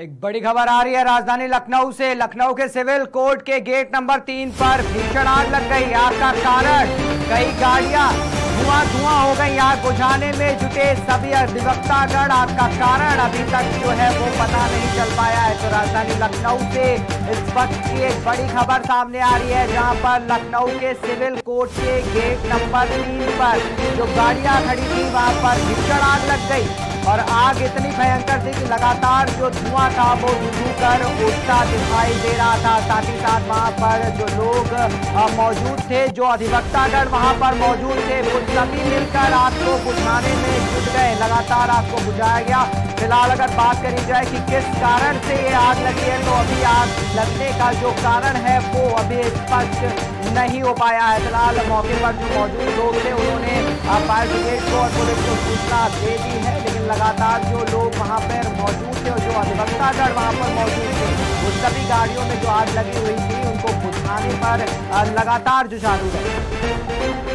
एक बड़ी खबर आ रही है राजधानी लखनऊ से। लखनऊ के सिविल कोर्ट के गेट नंबर 3 पर भीषण आग लग गई। आग का कारण कई गाड़ियां धुआं हो गई। आग बुझाने में जुटे सभी अधिवक्तागण, आग का कारण अभी तक जो है वो पता नहीं चल पाया है। तो राजधानी लखनऊ से इस वक्त की एक बड़ी खबर सामने आ रही है, जहाँ पर लखनऊ के सिविल कोर्ट के गेट नंबर 3 पर जो गाड़ियां खड़ी थी वहाँ पर भीषण आग लग गई और आग इतनी भयंकर थी कि लगातार जो धुआं था वो धुआंकर उठता दिखाई दे रहा था। साथ ही साथ वहाँ पर जो लोग मौजूद थे, जो अधिवक्तागण वहाँ पर मौजूद थे, वो सभी मिलकर आग को बुझाने में जुट गए। लगातार आग को बुझाया गया। फिलहाल अगर बात करी जाए कि किस कारण से ये आग लगी है, तो अभी आग लगने का जो कारण है वो अभी स्पष्ट नहीं हो पाया है। फिलहाल मौके पर जो मौजूद लोग थे उन्होंने फायर ब्रिगेड को और पुलिस को सूचना दे दी है, लेकिन लगातार जो लोग वहां पर मौजूद थे और जो अधिवक्तागण वहां पर मौजूद थे उन सभी गाड़ियों में जो आग लगी हुई थी उनको बुझाने पर लगातार जुझारू है।